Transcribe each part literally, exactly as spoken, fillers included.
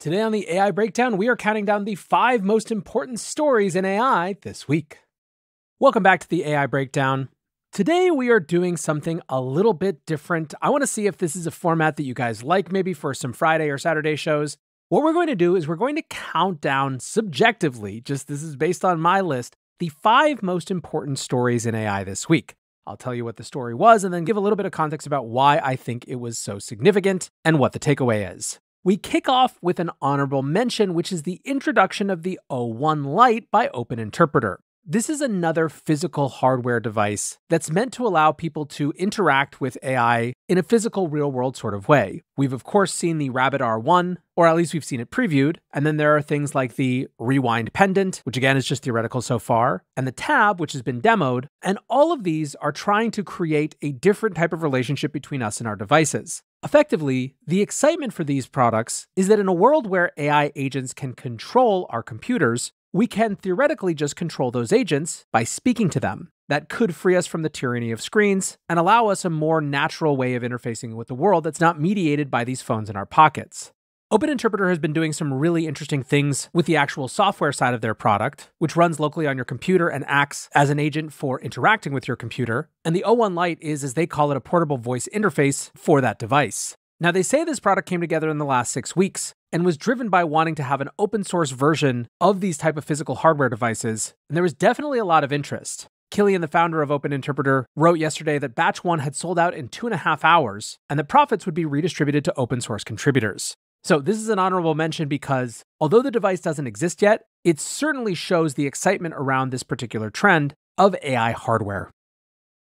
Today on the A I Breakdown, we are counting down the five most important stories in A I this week. Welcome back to the A I Breakdown. Today we are doing something a little bit different. I want to see if this is a format that you guys like, maybe for some Friday or Saturday shows. What we're going to do is we're going to count down subjectively, just this is based on my list, the five most important stories in A I this week. I'll tell you what the story was and then give a little bit of context about why I think it was so significant and what the takeaway is. We kick off with an honorable mention, which is the introduction of the O one Light by Open Interpreter. This is another physical hardware device that's meant to allow people to interact with A I in a physical, real-world sort of way. We've, of course, seen the Rabbit R one, or at least we've seen it previewed, and then there are things like the Rewind Pendant, which again is just theoretical so far, and the Tab, which has been demoed, and all of these are trying to create a different type of relationship between us and our devices. Effectively, the excitement for these products is that in a world where A I agents can control our computers, we can theoretically just control those agents by speaking to them. That could free us from the tyranny of screens and allow us a more natural way of interfacing with the world that's not mediated by these phones in our pockets. Open Interpreter has been doing some really interesting things with the actual software side of their product, which runs locally on your computer and acts as an agent for interacting with your computer. And the O one Lite is, as they call it, a portable voice interface for that device. Now, they say this product came together in the last six weeks and was driven by wanting to have an open source version of these type of physical hardware devices. And there was definitely a lot of interest. Killian, the founder of Open Interpreter, wrote yesterday that batch one had sold out in two and a half hours and the profits would be redistributed to open source contributors. So this is an honorable mention because although the device doesn't exist yet, it certainly shows the excitement around this particular trend of A I hardware.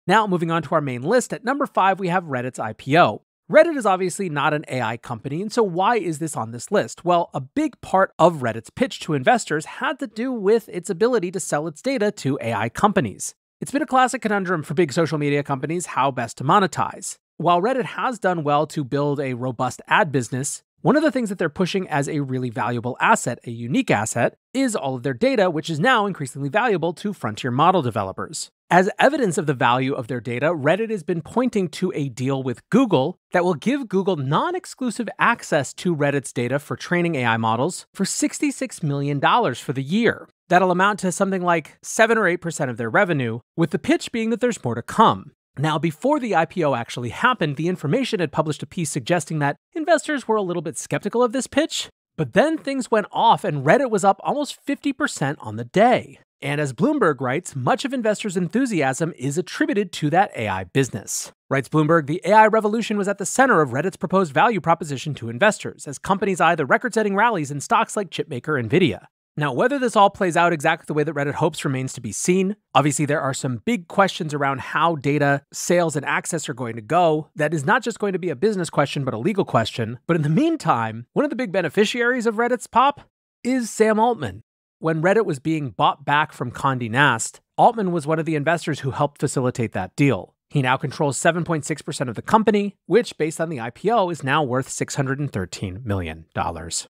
Now, moving on to our main list, at number five, we have Reddit's I P O. Reddit is obviously not an A I company, and so why is this on this list? Well, a big part of Reddit's pitch to investors had to do with its ability to sell its data to A I companies. It's been a classic conundrum for big social media companies how best to monetize. While Reddit has done well to build a robust ad business, one of the things that they're pushing as a really valuable asset, a unique asset, is all of their data, which is now increasingly valuable to frontier model developers. As evidence of the value of their data, Reddit has been pointing to a deal with Google that will give Google non-exclusive access to Reddit's data for training A I models for sixty-six million dollars for the year. That'll amount to something like seven or eight percent of their revenue, with the pitch being that there's more to come. Now, before the I P O actually happened, The Information had published a piece suggesting that investors were a little bit skeptical of this pitch, but then things went off and Reddit was up almost fifty percent on the day. And as Bloomberg writes, much of investors' enthusiasm is attributed to that A I business. Writes Bloomberg, the A I revolution was at the center of Reddit's proposed value proposition to investors, as companies eye the record-setting rallies in stocks like chipmaker NVIDIA. Now, whether this all plays out exactly the way that Reddit hopes remains to be seen. Obviously, there are some big questions around how data, sales, and access are going to go. That is not just going to be a business question, but a legal question. But in the meantime, one of the big beneficiaries of Reddit's pop is Sam Altman. When Reddit was being bought back from Condé Nast, Altman was one of the investors who helped facilitate that deal. He now controls seven point six percent of the company, which, based on the I P O, is now worth six hundred thirteen million dollars.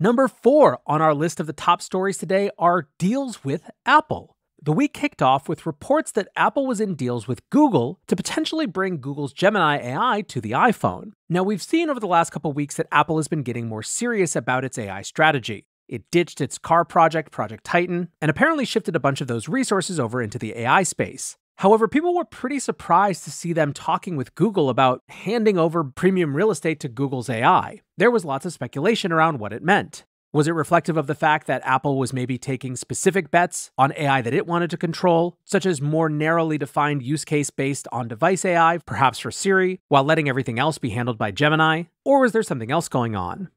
Number four on our list of the top stories today are deals with Apple. The week kicked off with reports that Apple was in deals with Google to potentially bring Google's Gemini A I to the iPhone. Now, we've seen over the last couple weeks that Apple has been getting more serious about its A I strategy. It ditched its car project, Project Titan, and apparently shifted a bunch of those resources over into the A I space. However, people were pretty surprised to see them talking with Google about handing over premium real estate to Google's A I. There was lots of speculation around what it meant. Was it reflective of the fact that Apple was maybe taking specific bets on A I that it wanted to control, such as more narrowly defined use case based on device A I, perhaps for Siri, while letting everything else be handled by Gemini? Or was there something else going on?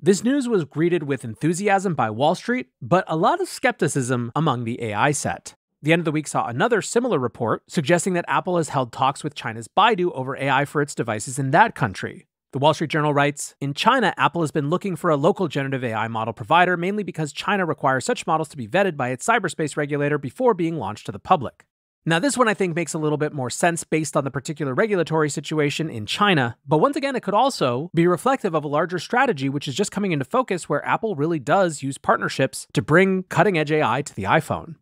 This news was greeted with enthusiasm by Wall Street, but a lot of skepticism among the A I set. The end of the week saw another similar report suggesting that Apple has held talks with China's Baidu over A I for its devices in that country. The Wall Street Journal writes, in China, Apple has been looking for a local generative A I model provider, mainly because China requires such models to be vetted by its cyberspace regulator before being launched to the public. Now, this one I think makes a little bit more sense based on the particular regulatory situation in China, but once again, it could also be reflective of a larger strategy which is just coming into focus where Apple really does use partnerships to bring cutting-edge A I to the iPhone.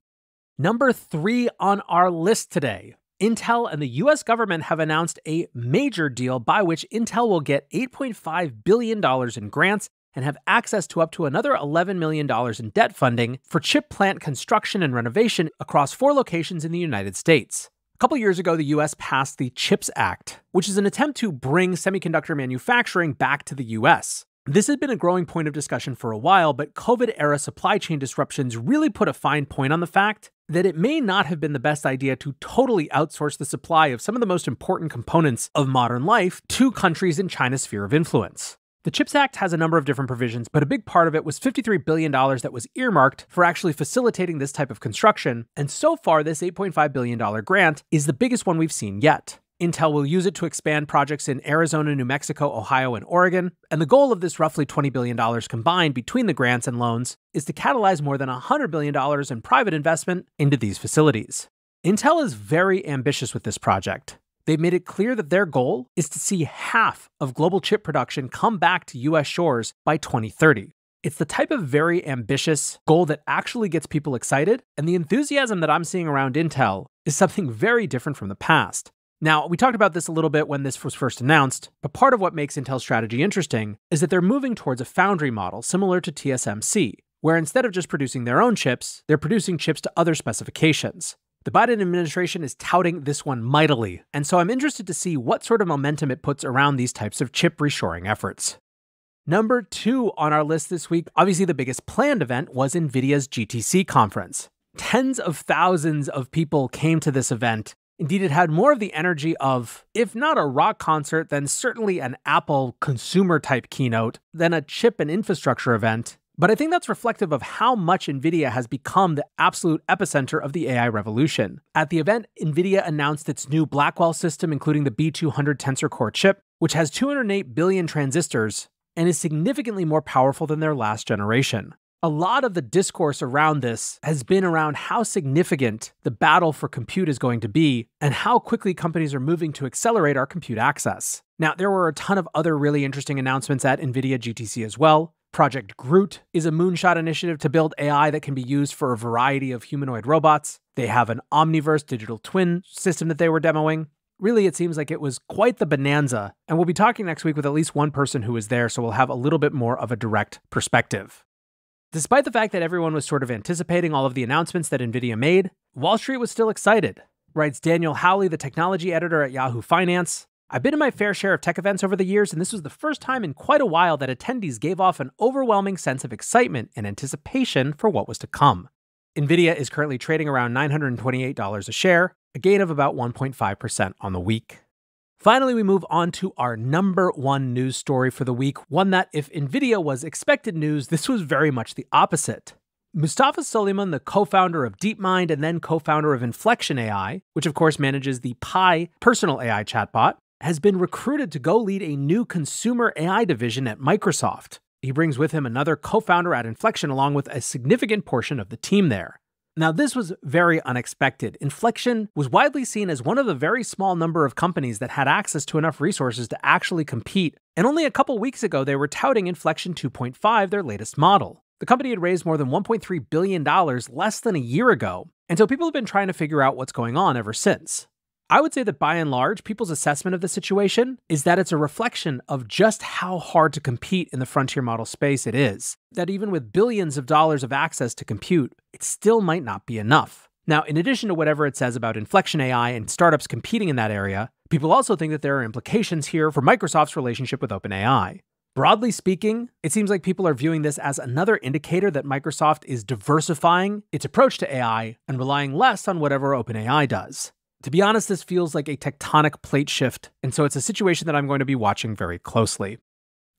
Number three on our list today, Intel and the U S government have announced a major deal by which Intel will get eight point five billion dollars in grants and have access to up to another eleven million dollars in debt funding for chip plant construction and renovation across four locations in the United States. A couple years ago, the U S passed the CHIPS Act, which is an attempt to bring semiconductor manufacturing back to the U S. This has been a growing point of discussion for a while, but COVID-era supply chain disruptions really put a fine point on the fact that it may not have been the best idea to totally outsource the supply of some of the most important components of modern life to countries in China's sphere of influence. The CHIPS Act has a number of different provisions, but a big part of it was fifty-three billion dollars that was earmarked for actually facilitating this type of construction, and so far this eight point five billion dollars grant is the biggest one we've seen yet. Intel will use it to expand projects in Arizona, New Mexico, Ohio, and Oregon, and the goal of this roughly twenty billion dollars combined between the grants and loans is to catalyze more than one hundred billion dollars in private investment into these facilities. Intel is very ambitious with this project. They've made it clear that their goal is to see half of global chip production come back to U S shores by twenty thirty. It's the type of very ambitious goal that actually gets people excited, and the enthusiasm that I'm seeing around Intel is something very different from the past. Now, we talked about this a little bit when this was first announced, but part of what makes Intel's strategy interesting is that they're moving towards a foundry model similar to T S M C, where instead of just producing their own chips, they're producing chips to other specifications. The Biden administration is touting this one mightily, and so I'm interested to see what sort of momentum it puts around these types of chip reshoring efforts. Number two on our list this week, obviously the biggest planned event, was NVIDIA's G T C conference. Tens of thousands of people came to this event. Indeed, it had more of the energy of, if not a rock concert, then certainly an Apple consumer-type keynote, than a chip and infrastructure event. But I think that's reflective of how much NVIDIA has become the absolute epicenter of the A I revolution. At the event, NVIDIA announced its new Blackwell system, including the B two hundred Tensor Core chip, which has two hundred eight billion transistors and is significantly more powerful than their last generation. A lot of the discourse around this has been around how significant the battle for compute is going to be and how quickly companies are moving to accelerate our compute access. Now, there were a ton of other really interesting announcements at NVIDIA G T C as well. Project Groot is a moonshot initiative to build A I that can be used for a variety of humanoid robots. They have an Omniverse digital twin system that they were demoing. Really, it seems like it was quite the bonanza, and we'll be talking next week with at least one person who was there, so we'll have a little bit more of a direct perspective. Despite the fact that everyone was sort of anticipating all of the announcements that NVIDIA made, Wall Street was still excited. Writes Daniel Howley, the technology editor at Yahoo Finance, "I've been in my fair share of tech events over the years, and this was the first time in quite a while that attendees gave off an overwhelming sense of excitement and anticipation for what was to come." NVIDIA is currently trading around nine hundred twenty-eight dollars a share, a gain of about one point five percent on the week. Finally, we move on to our number one news story for the week, one that, if NVIDIA was expected news, this was very much the opposite. Mustafa Suleiman, the co-founder of DeepMind and then co-founder of Inflection A I, which of course manages the Pi personal A I chatbot, has been recruited to go lead a new consumer A I division at Microsoft. He brings with him another co-founder at Inflection along with a significant portion of the team there. Now, this was very unexpected. Inflection was widely seen as one of the very small number of companies that had access to enough resources to actually compete, and only a couple weeks ago they were touting Inflection two point five, their latest model. The company had raised more than one point three billion dollars less than a year ago, and so people have been trying to figure out what's going on ever since. I would say that by and large, people's assessment of the situation is that it's a reflection of just how hard to compete in the frontier model space it is, that even with billions of dollars of access to compute, it still might not be enough. Now, in addition to whatever it says about Inflection A I and startups competing in that area, people also think that there are implications here for Microsoft's relationship with OpenAI. Broadly speaking, it seems like people are viewing this as another indicator that Microsoft is diversifying its approach to A I and relying less on whatever OpenAI does. To be honest, this feels like a tectonic plate shift, and so it's a situation that I'm going to be watching very closely.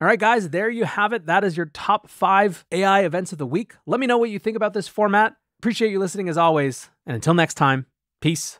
All right, guys, there you have it. That is your top five A I events of the week. Let me know what you think about this format. Appreciate you listening as always, and until next time, peace.